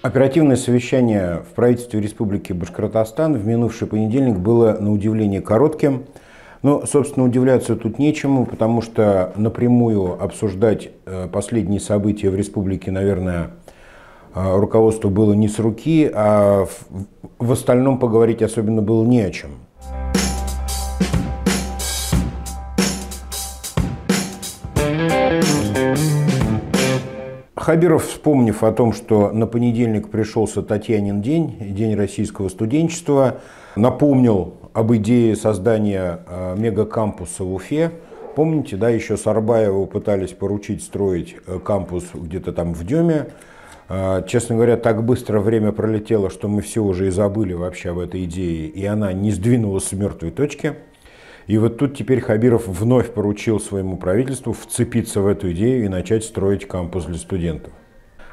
Оперативное совещание в правительстве Республики Башкортостан в минувший понедельник было на удивление коротким. Но, собственно, удивляться тут нечему, потому что напрямую обсуждать последние события в республике, наверное, руководству было не с руки, а в остальном поговорить особенно было не о чем. Хабиров, вспомнив о том, что на понедельник пришелся Татьянин день, День российского студенчества, напомнил об идее создания мегакампуса в Уфе. Помните, да, еще Сарбаеву пытались поручить строить кампус где-то там в Деме. Честно говоря, так быстро время пролетело, что мы все уже и забыли вообще об этой идее, и она не сдвинулась с мертвой точки. И вот тут теперь Хабиров вновь поручил своему правительству вцепиться в эту идею и начать строить кампус для студентов.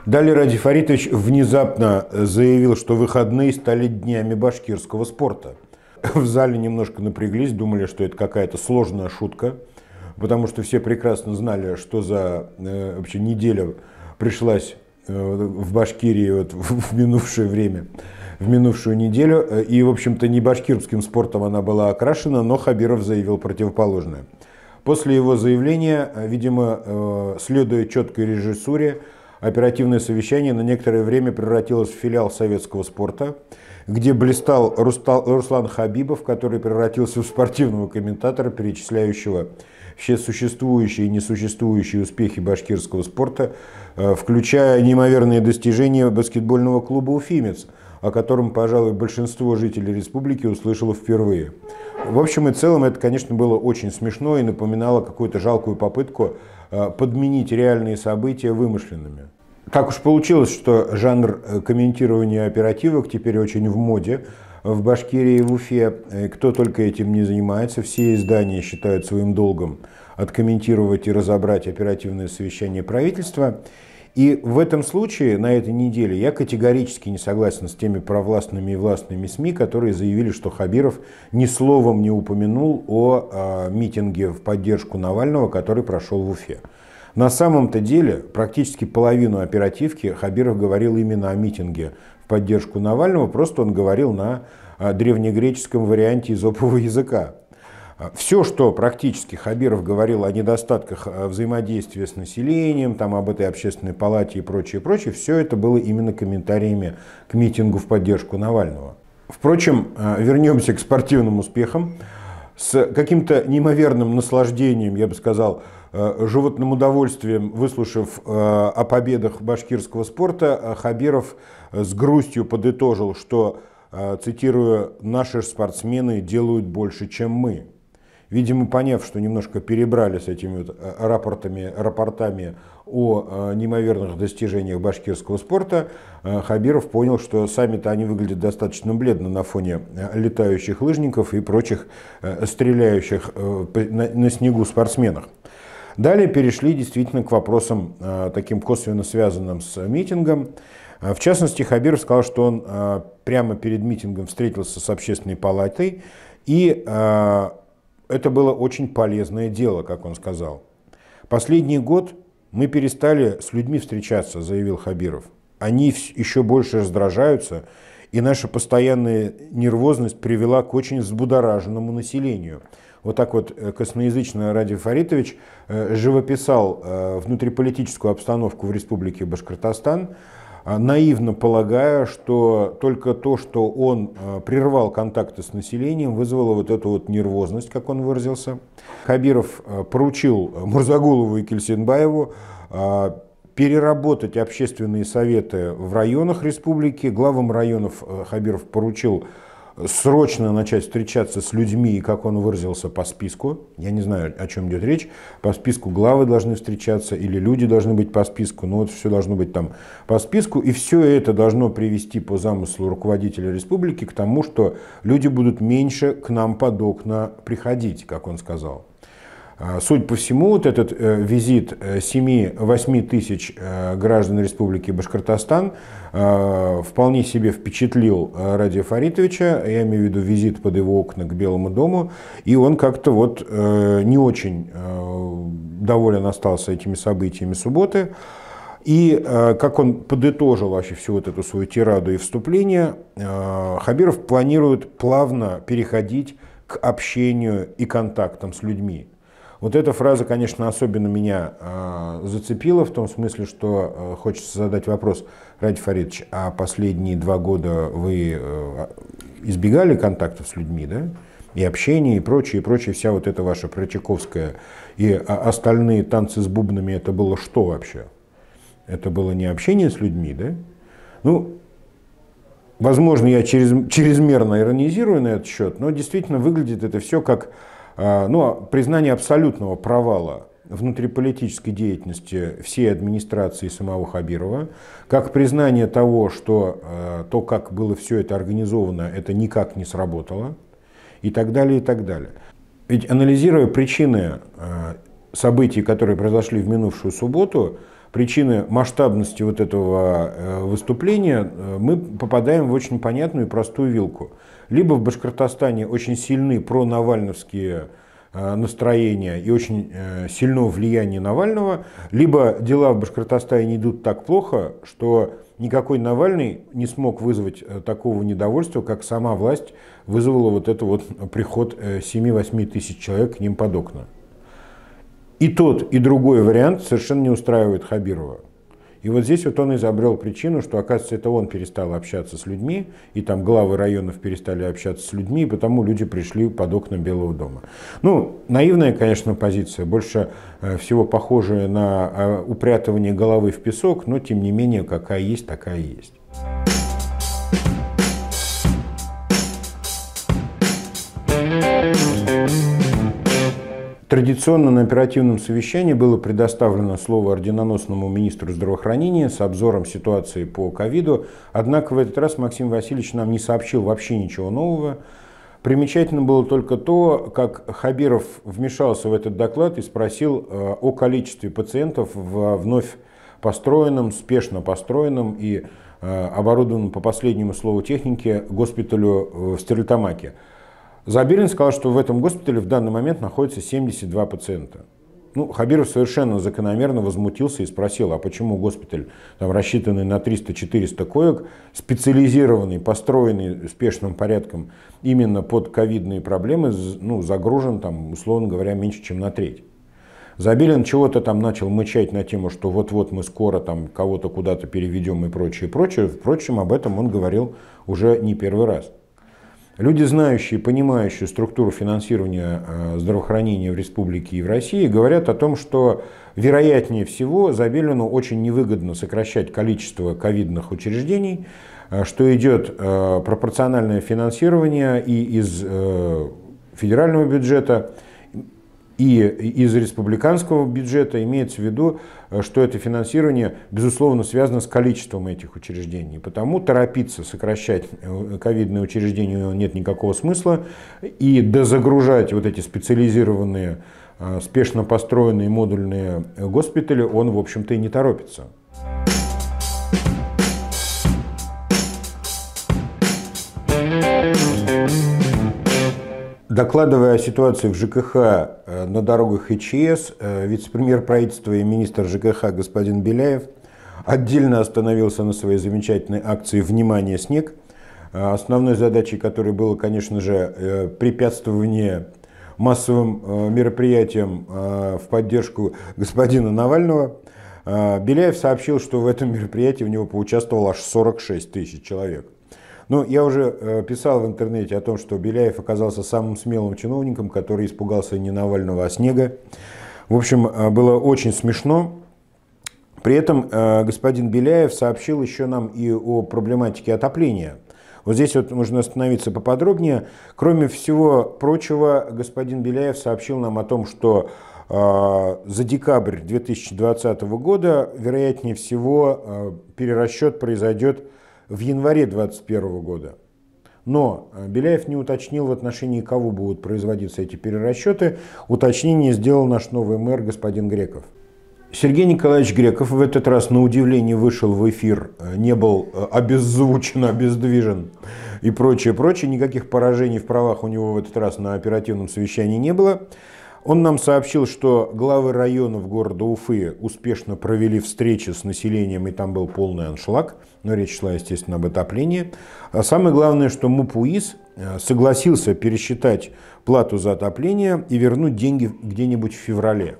Далее Радий Фаритович внезапно заявил, что выходные стали днями башкирского спорта. В зале немножко напряглись, думали, что это какая-то сложная шутка, потому что все прекрасно знали, что за вообще неделя пришлась в Башкирии вот, в минувшее время. В минувшую неделю, и, в общем-то, не башкирским спортом она была окрашена, но Хабиров заявил противоположное. После его заявления, видимо, следуя четкой режиссуре, оперативное совещание на некоторое время превратилось в филиал советского спорта, где блистал Руслан Хабибов, который превратился в спортивного комментатора, перечисляющего все существующие и несуществующие успехи башкирского спорта, включая неимоверные достижения баскетбольного клуба «Уфимец», о котором, пожалуй, большинство жителей республики услышало впервые. В общем и целом, это, конечно, было очень смешно и напоминало какую-то жалкую попытку подменить реальные события вымышленными. Так уж получилось, что жанр комментирования оперативок теперь очень в моде в Башкирии и в Уфе. Кто только этим не занимается, все издания считают своим долгом откомментировать и разобрать оперативное совещание правительства. И в этом случае, на этой неделе, я категорически не согласен с теми провластными и властными СМИ, которые заявили, что Хабиров ни словом не упомянул о митинге в поддержку Навального, который прошел в Уфе. На самом-то деле, практически половину оперативки Хабиров говорил именно о митинге в поддержку Навального, просто он говорил на древнегреческом варианте эзопового языка. Все, что практически Хабиров говорил о недостатках взаимодействия с населением, там, об этой общественной палате и прочее, все это было именно комментариями к митингу в поддержку Навального. Впрочем, вернемся к спортивным успехам. С каким-то неимоверным наслаждением, я бы сказал, животным удовольствием, выслушав о победах башкирского спорта, Хабиров с грустью подытожил, что, цитирую, «наши спортсмены делают больше, чем мы». Видимо, поняв, что немножко перебрали с этими вот рапортами о неимоверных достижениях башкирского спорта, Хабиров понял, что сами-то они выглядят достаточно бледно на фоне летающих лыжников и прочих стреляющих на снегу спортсменов. Далее перешли действительно к вопросам, таким косвенно связанным с митингом. В частности, Хабиров сказал, что он прямо перед митингом встретился с общественной палатой, и это было очень полезное дело, как он сказал. «Последний год мы перестали с людьми встречаться», — заявил Хабиров. «Они еще больше раздражаются, и наша постоянная нервозность привела к очень взбудораженному населению». Вот так вот косноязычно Радий Фаритович живописал внутриполитическую обстановку в Республике Башкортостан, наивно полагая, что только то, что он прервал контакты с населением, вызвало вот эту вот нервозность, как он выразился. Хабиров поручил Мурзагулову и Кильсенбаеву переработать общественные советы в районах республики. Главам районов Хабиров поручил срочно начать встречаться с людьми, как он выразился, по списку. Я не знаю, о чем идет речь. По списку главы должны встречаться или люди должны быть по списку. Но вот все должно быть там по списку. И все это должно привести по замыслу руководителя республики к тому, что люди будут меньше к нам под окна приходить, как он сказал. Судя по всему, вот этот визит 7-8 тысяч граждан Республики Башкортостан вполне себе впечатлил Радия Фаритовича, я имею в виду визит под его окна к Белому дому, и он как-то вот не очень доволен остался этими событиями субботы. И как он подытожил вообще всю вот эту свою тираду и вступление, Хабиров планирует плавно переходить к общению и контактам с людьми. Вот эта фраза, конечно, особенно меня зацепила в том смысле, что хочется задать вопрос: Радий Фаритович, а последние 2 года вы избегали контактов с людьми, да? И общение, и прочее, вся вот эта ваша Прочаковская и остальные танцы с бубнами, это было что вообще? Это было не общение с людьми, да? Ну, возможно, я чрезмерно иронизирую на этот счет, но действительно выглядит это все как признание абсолютного провала внутриполитической деятельности всей администрации самого Хабирова, как признание того, что то, как было все это организовано, это никак не сработало, и так далее, и так далее. Ведь анализируя причины событий, которые произошли в минувшую субботу, причины масштабности вот этого выступления, мы попадаем в очень понятную и простую вилку. Либо в Башкортостане очень сильны пронавальновские настроения и очень сильное влияние Навального, либо дела в Башкортостане идут так плохо, что никакой Навальный не смог вызвать такого недовольства, как сама власть вызвала вот этот вот приход 7-8 тысяч человек к ним под окна. И тот, и другой вариант совершенно не устраивает Хабирова. И вот здесь вот он изобрел причину, что, оказывается, это он перестал общаться с людьми, и там главы районов перестали общаться с людьми, и потому люди пришли под окна Белого дома. Ну, наивная, конечно, позиция, больше всего похожая на упрятывание головы в песок, но, тем не менее, какая есть, такая есть. Традиционно на оперативном совещании было предоставлено слово орденоносному министру здравоохранения с обзором ситуации по ковиду, однако в этот раз Максим Васильевич нам не сообщил вообще ничего нового. Примечательно было только то, как Хабиров вмешался в этот доклад и спросил о количестве пациентов в вновь построенном, спешно построенном и оборудованном по последнему слову техники госпиталю в Стерлитамаке. Забелин сказал, что в этом госпитале в данный момент находится 72 пациента. Ну, Хабиров совершенно закономерно возмутился и спросил, а почему госпиталь, там, рассчитанный на 300-400 коек, специализированный, построенный спешным порядком именно под ковидные проблемы, ну, загружен, там, условно говоря, меньше, чем на треть. Забелин чего-то там начал мычать на тему, что вот-вот мы скоро там кого-то куда-то переведем и прочее, прочее. Впрочем, об этом он говорил уже не первый раз. Люди, знающие и понимающие структуру финансирования здравоохранения в республике и в России, говорят о том, что вероятнее всего Забелину очень невыгодно сокращать количество ковидных учреждений, что идет пропорциональное финансирование и из федерального бюджета, и из республиканского бюджета. Имеется в виду, что это финансирование, безусловно, связано с количеством этих учреждений. Потому торопиться сокращать ковидные учреждения нет никакого смысла. И дозагружать вот эти специализированные, спешно построенные модульные госпитали он, в общем-то, и не торопится. Докладывая о ситуации в ЖКХ на дорогах ИЧС, вице-премьер правительства и министр ЖКХ господин Беляев отдельно остановился на своей замечательной акции «Внимание, снег», основной задачей которой было, конечно же, препятствование массовым мероприятиям в поддержку господина Навального. Беляев сообщил, что в этом мероприятии у него поучаствовало аж 46 тысяч человек. Ну, я уже писал в интернете о том, что Беляев оказался самым смелым чиновником, который испугался не Навального, а снега. В общем, было очень смешно. При этом господин Беляев сообщил еще нам и о проблематике отопления. Вот здесь вот нужно остановиться поподробнее. Кроме всего прочего, господин Беляев сообщил нам о том, что за декабрь 2020 года, вероятнее всего, перерасчет произойдет в январе 2021 года. Но Беляев не уточнил, в отношении кого будут производиться эти перерасчеты. Уточнение сделал наш новый мэр господин Греков. Сергей Николаевич Греков в этот раз, на удивление, вышел в эфир, не был обеззвучен, обездвижен и прочее, прочее. Никаких поражений в правах у него в этот раз на оперативном совещании не было. Он нам сообщил, что главы районов города Уфы успешно провели встречи с населением, и там был полный аншлаг, но речь шла, естественно, об отоплении. А самое главное, что МУПУИС согласился пересчитать плату за отопление и вернуть деньги где-нибудь в феврале.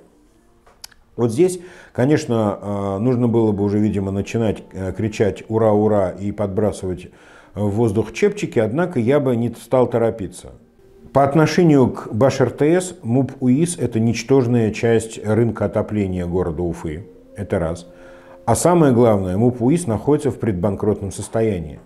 Вот здесь, конечно, нужно было бы уже, видимо, начинать кричать «Ура, ура!» и подбрасывать в воздух чепчики, однако я бы не стал торопиться. По отношению к Баш-РТС, МУПУИС – это ничтожная часть рынка отопления города Уфы. Это раз. А самое главное, МУПУИС находится в предбанкротном состоянии.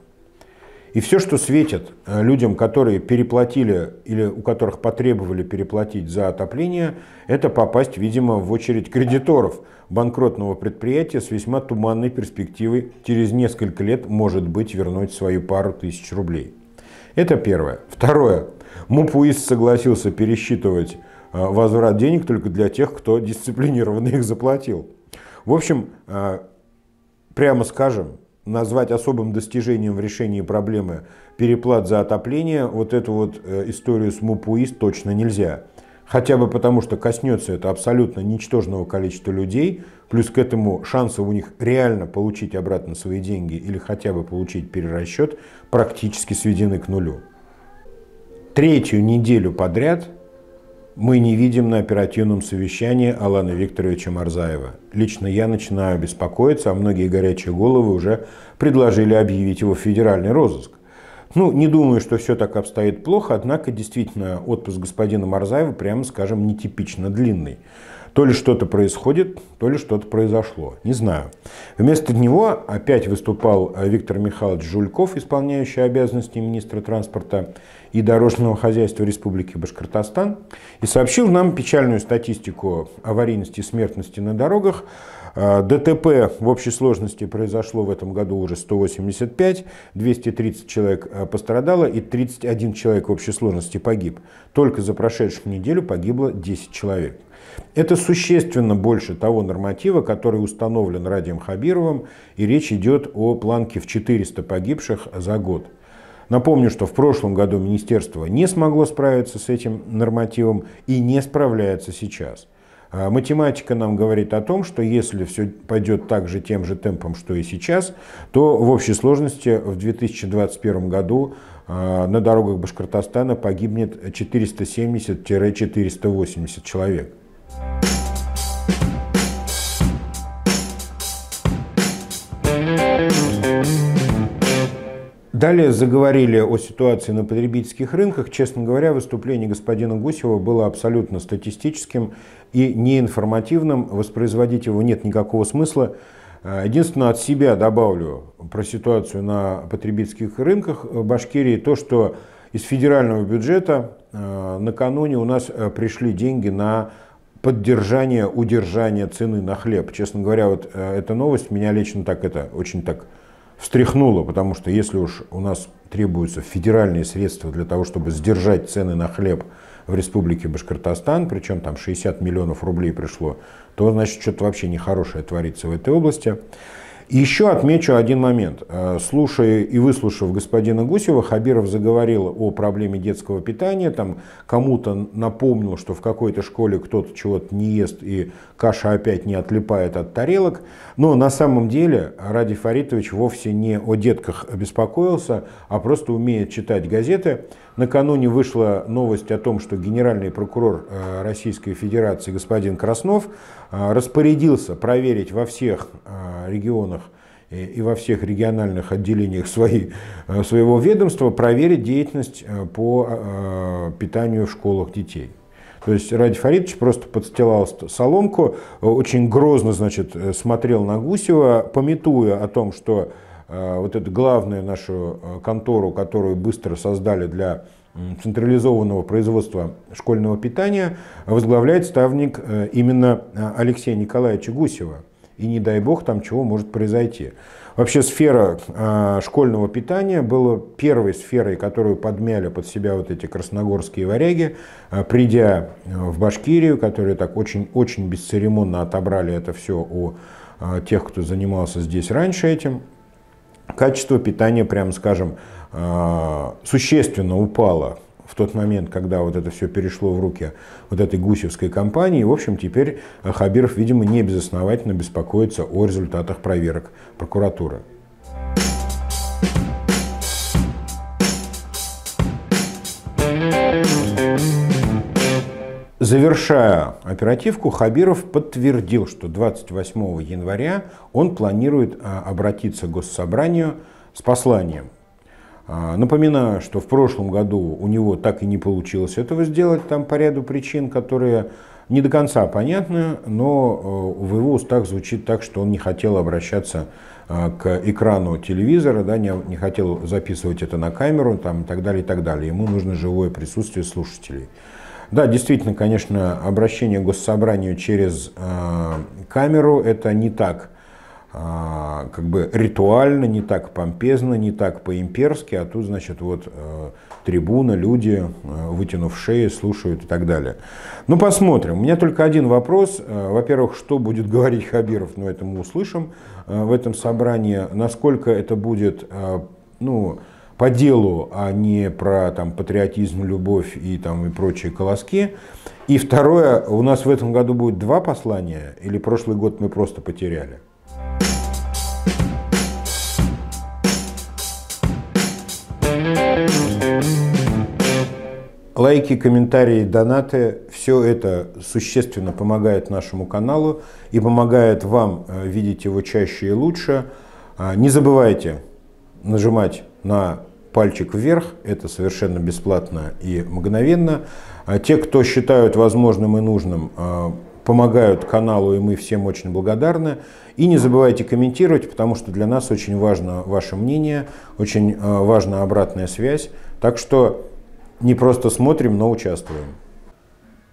И все, что светит людям, которые переплатили или у которых потребовали переплатить за отопление, это попасть, видимо, в очередь кредиторов банкротного предприятия с весьма туманной перспективой через несколько лет, может быть, вернуть свою пару тысяч рублей. Это первое. Второе. МУПУИС согласился пересчитывать возврат денег только для тех, кто дисциплинированно их заплатил. В общем, прямо скажем, назвать особым достижением в решении проблемы переплат за отопление вот эту вот историю с МУПУИС точно нельзя. Хотя бы потому, что коснется это абсолютно ничтожного количества людей, плюс к этому шансов у них реально получить обратно свои деньги или хотя бы получить перерасчет практически сведены к нулю. Третью неделю подряд мы не видим на оперативном совещании Алана Викторовича Марзаева. Лично я начинаю беспокоиться, а многие горячие головы уже предложили объявить его в федеральный розыск. Ну, не думаю, что все так обстоит плохо, однако действительно отпуск господина Марзаева, прямо скажем, нетипично длинный. То ли что-то происходит, то ли что-то произошло. Не знаю. Вместо него опять выступал Виктор Михайлович Жульков, исполняющий обязанности министра транспорта и дорожного хозяйства Республики Башкортостан, и сообщил нам печальную статистику аварийности и смертности на дорогах. ДТП в общей сложности произошло в этом году уже 185, 230 человек пострадало и 31 человек в общей сложности погиб. Только за прошедшую неделю погибло 10 человек. Это существенно больше того норматива, который установлен Радием Хабировым, и речь идет о планке в 400 погибших за год. Напомню, что в прошлом году министерство не смогло справиться с этим нормативом и не справляется сейчас. Математика нам говорит о том, что если все пойдет так же, тем же темпом, что и сейчас, то в общей сложности в 2021 году на дорогах Башкортостана погибнет 470-480 человек. Далее заговорили о ситуации на потребительских рынках. Честно говоря, выступление господина Гусева было абсолютно статистическим и неинформативным. Воспроизводить его нет никакого смысла. Единственное, от себя добавлю про ситуацию на потребительских рынках Башкирии то, что из федерального бюджета накануне у нас пришли деньги на поддержание, удержание цены на хлеб. Честно говоря, вот эта новость меня лично так очень встряхнуло, потому что если уж у нас требуются федеральные средства для того, чтобы сдержать цены на хлеб в Республике Башкортостан, причем там 60 миллионов рублей пришло, то значит что-то вообще нехорошее творится в этой области. И еще отмечу один момент. Слушая и выслушав господина Гусева, Хабиров заговорил о проблеме детского питания, там кому-то напомнил, что в какой-то школе кто-то чего-то не ест и каша опять не отлипает от тарелок. Но на самом деле Радий Фаритович вовсе не о детках беспокоился, а просто умеет читать газеты. Накануне вышла новость о том, что генеральный прокурор Российской Федерации господин Краснов распорядился проверить во всех регионах и во всех региональных отделениях своего ведомства, проверить деятельность по питанию в школах детей. То есть Радий Фаритович просто подстилал соломку, очень грозно, значит, смотрел на Гусева, памятуя о том, что вот эту главную нашу контору, которую быстро создали для централизованного производства школьного питания, возглавляет ставник именно Алексея Николаевича Гусева. И не дай бог там чего может произойти. Вообще сфера школьного питания была первой сферой, которую подмяли под себя вот эти красногорские варяги, придя в Башкирию, которые так очень-очень бесцеремонно отобрали это все у тех, кто занимался здесь раньше этим. Качество питания, прямо скажем, существенно упало в тот момент, когда вот это все перешло в руки вот этой гусевской компании. В общем, теперь Хабиров, видимо, не безосновательно беспокоится о результатах проверок прокуратуры. Завершая оперативку, Хабиров подтвердил, что 28 января он планирует обратиться к Госсобранию с посланием. Напоминаю, что в прошлом году у него так и не получилось этого сделать, там по ряду причин, которые не до конца понятны, но в его устах звучит так, что он не хотел обращаться к экрану телевизора, да, не хотел записывать это на камеру там, и так далее, и так далее. Ему нужно живое присутствие слушателей. Да, действительно, конечно, обращение к Госсобранию через камеру – это не так как бы ритуально, не так помпезно, не так по-имперски, а тут, значит, вот трибуна, люди, вытянув шеи, слушают и так далее. Ну, посмотрим. У меня только один вопрос. Во-первых, что будет говорить Хабиров, но это мы услышим в этом собрании. Насколько это будет, ну, по делу, а не про там патриотизм, любовь и прочие колоски. И второе, у нас в этом году будет два послания, или прошлый год мы просто потеряли? Лайки, комментарии, донаты – все это существенно помогает нашему каналу и помогает вам видеть его чаще и лучше. Не забывайте нажимать на пальчик вверх, это совершенно бесплатно и мгновенно. Те, кто считают возможным и нужным, помогают каналу, и мы всем очень благодарны. И не забывайте комментировать, потому что для нас очень важно ваше мнение, очень важна обратная связь. Так что не просто смотрим, но участвуем.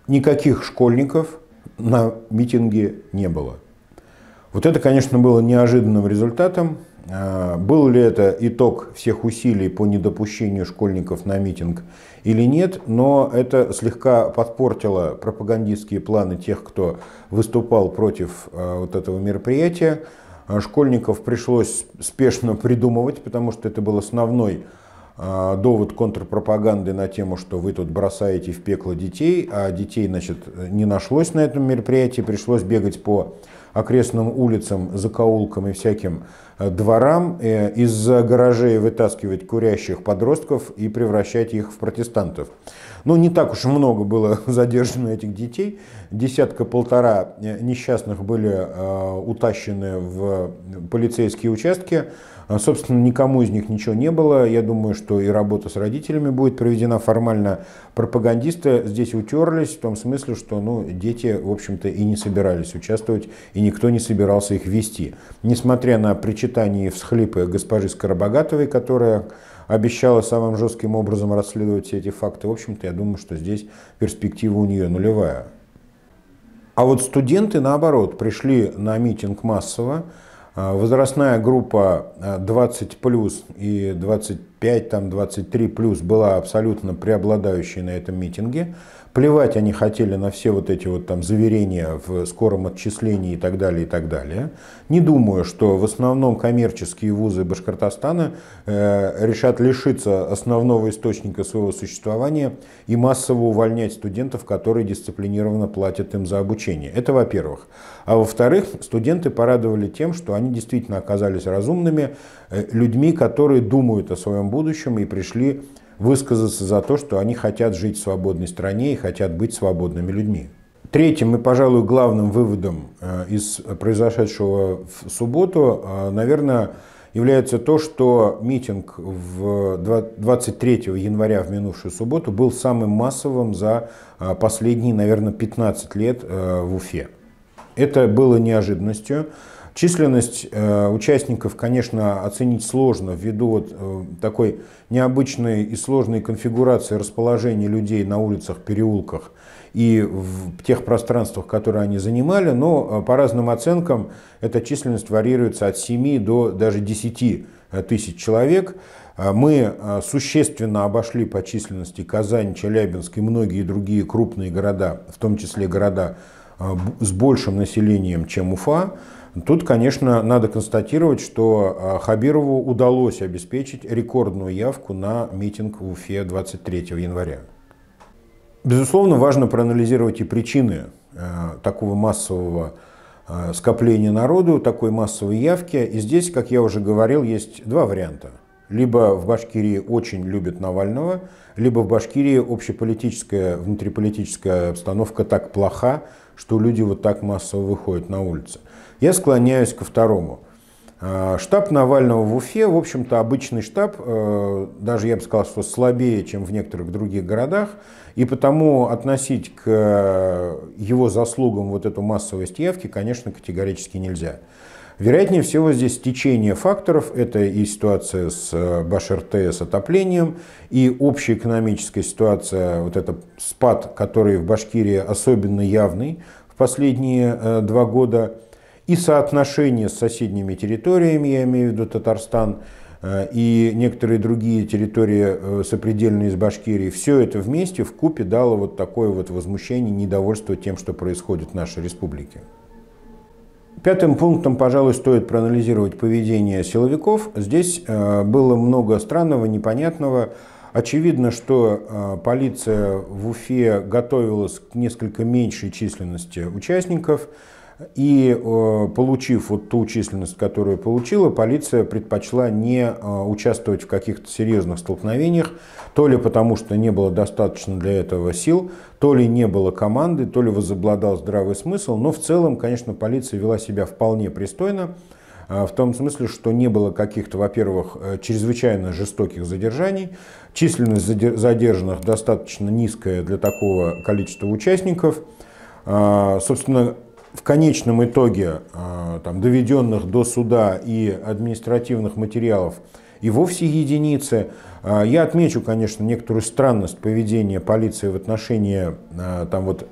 Никаких школьников на митинге не было. Вот это, конечно, было неожиданным результатом. Был ли это итог всех усилий по недопущению школьников на митинг или нет, но это слегка подпортило пропагандистские планы тех, кто выступал против вот этого мероприятия. Школьников пришлось спешно придумывать, потому что это был основной довод контрпропаганды на тему, что вы тут бросаете в пекло детей, а детей, значит, не нашлось на этом мероприятии, пришлось бегать по окрестным улицам, закоулкам и всяким дворам, из гаражей вытаскивать курящих подростков и превращать их в протестантов. Ну, не так уж много было задержано этих детей. Десятка-полтора несчастных были утащены в полицейские участки. Собственно, никому из них ничего не было. Я думаю, что и работа с родителями будет проведена формально. Пропагандисты здесь утерлись в том смысле, что, ну, дети, в общем-то, и не собирались участвовать, и никто не собирался их вести. Несмотря на причитания и всхлипы госпожи Скоробогатовой, которая обещала самым жестким образом расследовать все эти факты, в общем-то, я думаю, что здесь перспектива у нее нулевая. А вот студенты, наоборот, пришли на митинг массово. Возрастная группа 20+ и 25, там 23+ была абсолютно преобладающей на этом митинге. Плевать они хотели на все вот эти вот там заверения в скором отчислении и так далее, и так далее. Не думаю, что в основном коммерческие вузы Башкортостана решат лишиться основного источника своего существования и массово увольнять студентов, которые дисциплинированно платят им за обучение. Это во-первых. А во-вторых, студенты порадовали тем, что они действительно оказались разумными людьми, которые думают о своем будущем и пришли высказаться за то, что они хотят жить в свободной стране и хотят быть свободными людьми. Третьим и, пожалуй, главным выводом из произошедшего в субботу, наверное, является то, что митинг 23 января в минувшую субботу был самым массовым за последние, наверное, 15 лет в Уфе. Это было неожиданностью. Численность участников, конечно, оценить сложно ввиду такой необычной и сложной конфигурации расположения людей на улицах, переулках и в тех пространствах, которые они занимали, но по разным оценкам эта численность варьируется от 7 до даже 10 тысяч человек. Мы существенно обошли по численности Казань, Челябинск и многие другие крупные города, в том числе города с большим населением, чем Уфа. Тут, конечно, надо констатировать, что Хабирову удалось обеспечить рекордную явку на митинг в Уфе 23 января. Безусловно, важно проанализировать и причины такого массового скопления народу, такой массовой явки. И здесь, как я уже говорил, есть два варианта. Либо в Башкирии очень любят Навального, либо в Башкирии общеполитическая, внутриполитическая обстановка так плоха, что люди вот так массово выходят на улицы. Я склоняюсь ко второму. Штаб Навального в Уфе, в общем-то, обычный штаб, даже я бы сказал, что слабее, чем в некоторых других городах, и потому относить к его заслугам вот эту массовость явки, конечно, категорически нельзя. Вероятнее всего здесь стечение факторов, это и ситуация с Баш-РТС отоплением, и общая экономическая ситуация, вот этот спад, который в Башкирии особенно явный в последние 2 года, и соотношение с соседними территориями, я имею в виду Татарстан и некоторые другие территории сопредельные с Башкирией, все это вместе вкупе дало вот такое вот возмущение, недовольство тем, что происходит в нашей республике. Пятым пунктом, пожалуй, стоит проанализировать поведение силовиков. Здесь было много странного, непонятного. Очевидно, что полиция в Уфе готовилась к несколько меньшей численности участников. И получив вот ту численность, которую получила, полиция предпочла не участвовать в каких-то серьезных столкновениях, то ли потому, что не было достаточно для этого сил, то ли не было команды, то ли возобладал здравый смысл, но в целом, конечно, полиция вела себя вполне пристойно, в том смысле, что не было каких-то, во-первых, чрезвычайно жестоких задержаний, численность задержанных достаточно низкая для такого количества участников, собственно, в конечном итоге, там, доведенных до суда и административных материалов и вовсе единицы. Я отмечу, конечно, некоторую странность поведения полиции в отношении там, вот,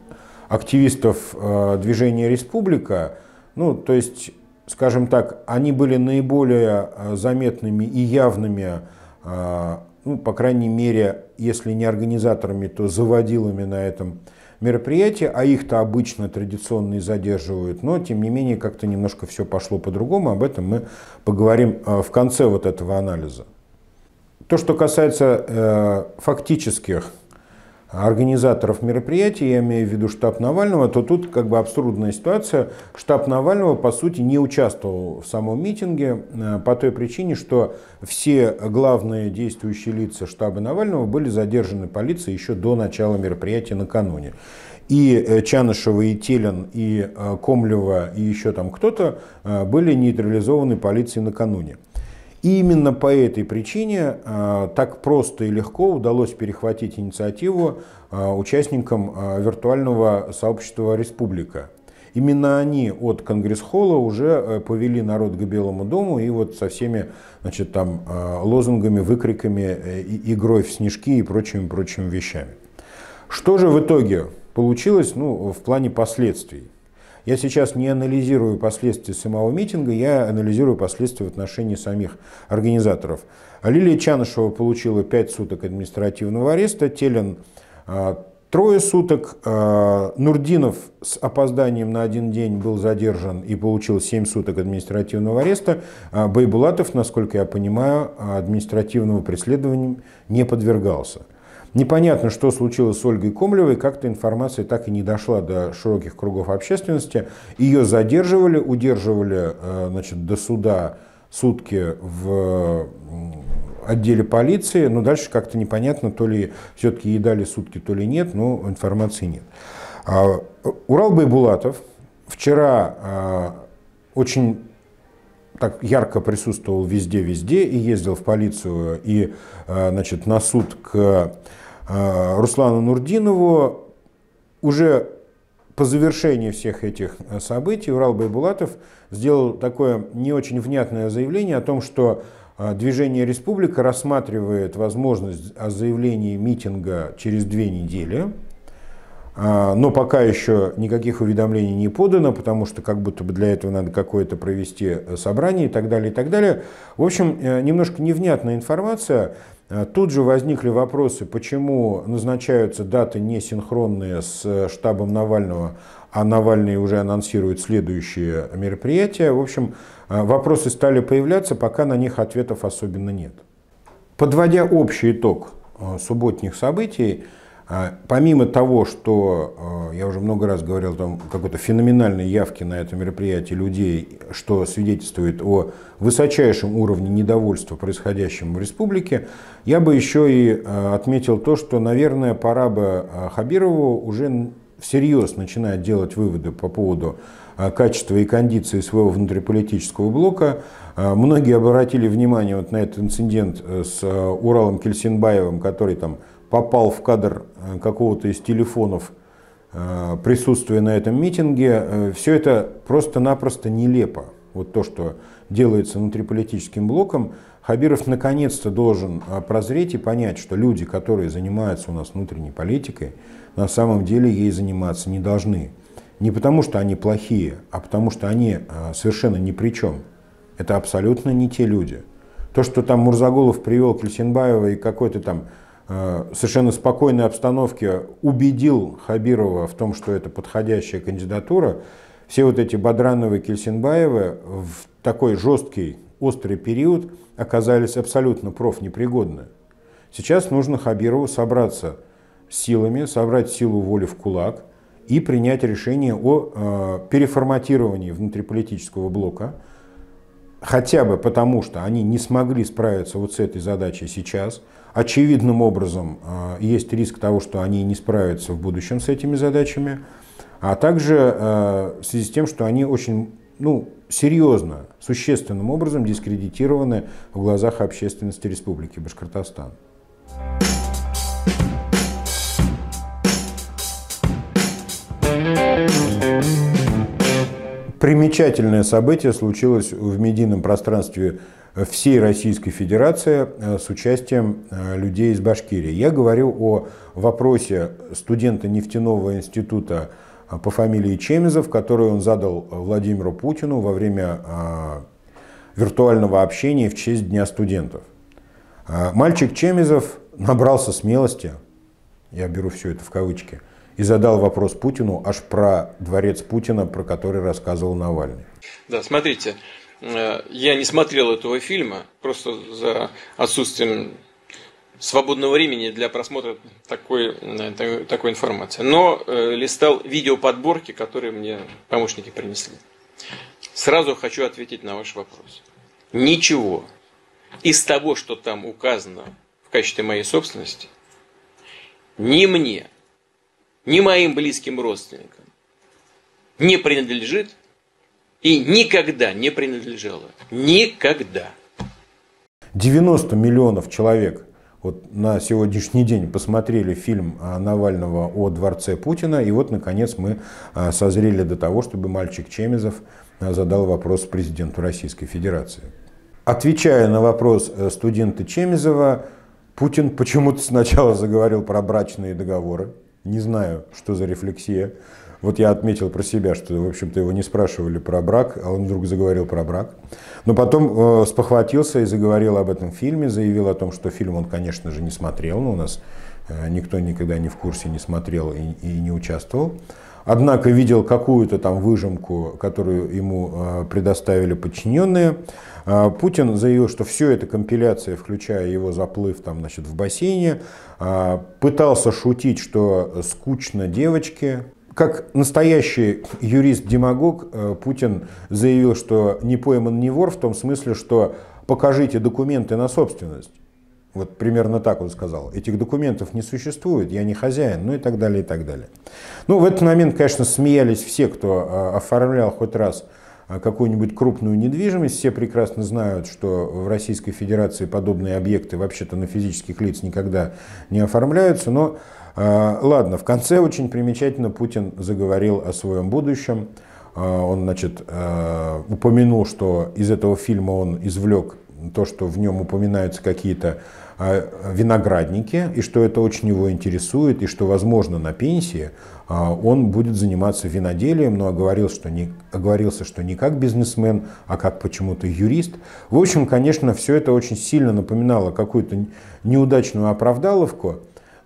активистов движения «Республика». Ну, то есть, скажем так, они были наиболее заметными и явными, ну, по крайней мере, если не организаторами, то заводилами на этом мероприятия, а их-то обычно традиционно и задерживают, но тем не менее как-то немножко все пошло по-другому, об этом мы поговорим в конце вот этого анализа. То, что касается фактических организаторов мероприятий, я имею в виду штаб Навального, то тут как бы абсурдная ситуация. Штаб Навального, по сути, не участвовал в самом митинге по той причине, что все главные действующие лица штаба Навального были задержаны полицией еще до начала мероприятия накануне. И Чанышева, и Телин, и Комлева, и еще там кто-то были нейтрализованы полицией накануне. И именно по этой причине так просто и легко удалось перехватить инициативу участникам виртуального сообщества «Республика». Именно они от Конгресс-холла уже повели народ к Белому дому и вот со всеми, значит, там, лозунгами, выкриками, игрой в снежки и прочими вещами. Что же в итоге получилось, ну, в плане последствий? Я сейчас не анализирую последствия самого митинга, я анализирую последствия в отношении самих организаторов. Лилия Чанышева получила 5 суток административного ареста, Телин 3 суток, Нуртдинов с опозданием на 1 день был задержан и получил 7 суток административного ареста, Байбулатов, насколько я понимаю, административного преследования не подвергался. Непонятно, что случилось с Ольгой Комлевой, как-то информация так и не дошла до широких кругов общественности. Ее задерживали, удерживали, значит, до суда сутки в отделе полиции, но дальше как-то непонятно, то ли все-таки ей дали сутки, то ли нет, но информации нет. Урал Байбулатов вчера очень так ярко присутствовал везде-везде и ездил в полицию и, значит, на суд к Руслану Нуртдинову, уже по завершении всех этих событий Урал Байбулатов сделал такое не очень внятное заявление о том, что Движение «Республика» рассматривает возможность о заявлении митинга через 2 недели, но пока еще никаких уведомлений не подано, потому что как будто бы для этого надо какое-то провести собрание и так далее, и так далее. В общем, немножко невнятная информация. Тут же возникли вопросы, почему назначаются даты не синхронные с штабом Навального, а Навальный уже анонсирует следующие мероприятия. В общем, вопросы стали появляться, пока на них ответов особенно нет. Подводя общий итог субботних событий, помимо того, что, я уже много раз говорил, там какой-то феноменальной явки на это мероприятие людей, что свидетельствует о высочайшем уровне недовольства происходящим в республике, я бы еще и отметил то, что, наверное, пора бы Хабирову уже всерьез начинает делать выводы по поводу качества и кондиции своего внутриполитического блока. Многие обратили внимание вот на этот инцидент с Уралом Кильсенбаевым, который там попал в кадр какого-то из телефонов, присутствуя на этом митинге. Все это просто-напросто нелепо. Вот то, что делается внутриполитическим блоком, Хабиров наконец-то должен прозреть и понять, что люди, которые занимаются у нас внутренней политикой, на самом деле ей заниматься не должны. Не потому, что они плохие, а потому, что они совершенно ни при чем. Это абсолютно не те люди. То, что там Мурзагулов привел Кильсенбаева и какой-то там совершенно спокойной обстановке убедил Хабирова в том, что это подходящая кандидатура, все вот эти Бадрановы, Кильсенбаевы в такой жесткий, острый период оказались абсолютно профнепригодны. Сейчас нужно Хабирову собраться силами, собрать силу воли в кулак и принять решение о переформатировании внутриполитического блока, хотя бы потому, что они не смогли справиться вот с этой задачей сейчас. Очевидным образом есть риск того, что они не справятся в будущем с этими задачами, а также в связи с тем, что они очень серьезно, существенным образом дискредитированы в глазах общественности Республики Башкортостан. Примечательное событие случилось в медийном пространстве всей Российской Федерации с участием людей из Башкирии. Я говорю о вопросе студента нефтяного института по фамилии Чемезов, который он задал Владимиру Путину во время виртуального общения в честь Дня студентов. Мальчик Чемезов набрался смелости, я беру все это в кавычки, и задал вопрос Путину аж про дворец Путина, про который рассказывал Навальный. Да, смотрите, я не смотрел этого фильма, просто за отсутствием свободного времени для просмотра такой информации. Но листал видеоподборки, которые мне помощники принесли. Сразу хочу ответить на ваш вопрос. Ничего из того, что там указано в качестве моей собственности, ни мне, ни моим близким родственникам не принадлежит и никогда не принадлежало. Никогда. 90 миллионов человек вот на сегодняшний день посмотрели фильм Навального о дворце Путина. И вот, наконец, мы созрели до того, чтобы мальчик Чемезов задал вопрос президенту Российской Федерации. Отвечая на вопрос студента Чемезова, Путин почему-то сначала заговорил про брачные договоры. Не знаю, что за рефлексия. Вот я отметил про себя, что, в общем-то, его не спрашивали про брак, а он вдруг заговорил про брак. Но потом спохватился и заговорил об этом фильме, заявил о том, что фильм он, конечно же, не смотрел, но у нас никто никогда не в курсе, не смотрел и не участвовал. Однако видел какую-то там выжимку, которую ему предоставили подчиненные. Путин заявил, что все это компиляция, включая его заплыв там, значит, в бассейне. Пытался шутить, что скучно девочке. Как настоящий юрист-демагог, Путин заявил, что не пойман не вор, в том смысле, что покажите документы на собственность. Вот примерно так он сказал. Этих документов не существует, я не хозяин, ну и так далее, и так далее. Ну, в этот момент, конечно, смеялись все, кто оформлял хоть раз какую-нибудь крупную недвижимость. Все прекрасно знают, что в Российской Федерации подобные объекты вообще-то на физических лиц никогда не оформляются. Но ладно, в конце очень примечательно Путин заговорил о своем будущем. Он, значит, упомянул, что из этого фильма он извлек то, что в нем упоминаются какие-то виноградники, и что это очень его интересует, и что, возможно, на пенсии он будет заниматься виноделием, но оговорился, что не как бизнесмен, а как почему-то юрист. В общем, конечно, все это очень сильно напоминало какую-то неудачную оправдаловку.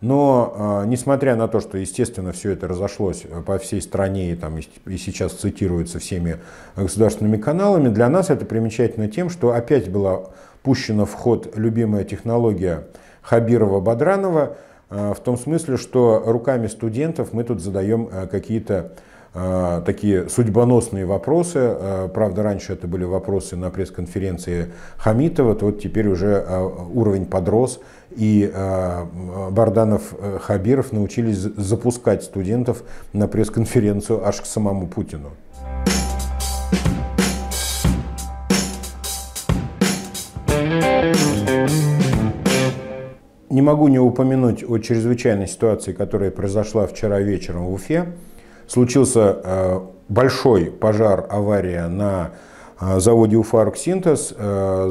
Но, несмотря на то, что, естественно, все это разошлось по всей стране и, там, и сейчас цитируется всеми государственными каналами, для нас это примечательно тем, что опять была пущена в ход любимая технология Хабирова-Бодранова, в том смысле, что руками студентов мы тут задаем какие-то такие судьбоносные вопросы. Правда, раньше это были вопросы на пресс-конференции Хамитова, то вот теперь уже уровень подрос, и Баданов, Хабиров научились запускать студентов на пресс-конференцию аж к самому Путину. Не могу не упомянуть о чрезвычайной ситуации, которая произошла вчера вечером в Уфе. Случился большой пожар, авария на заводе «Уфаоргсинтез».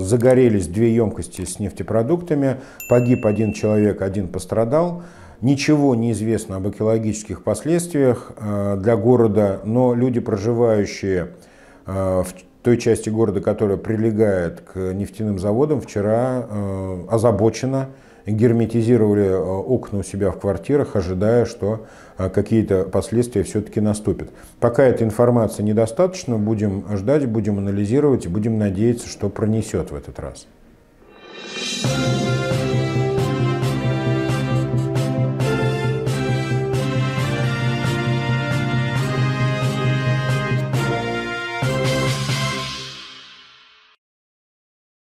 Загорелись две емкости с нефтепродуктами. Погиб один человек, один пострадал. Ничего не известно об экологических последствиях для города, но люди, проживающие в той части города, которая прилегает к нефтяным заводам, вчера озабочены. Герметизировали окна у себя в квартирах, ожидая, что какие-то последствия все-таки наступят. Пока этой информации недостаточно, будем ждать, будем анализировать и будем надеяться, что пронесет в этот раз.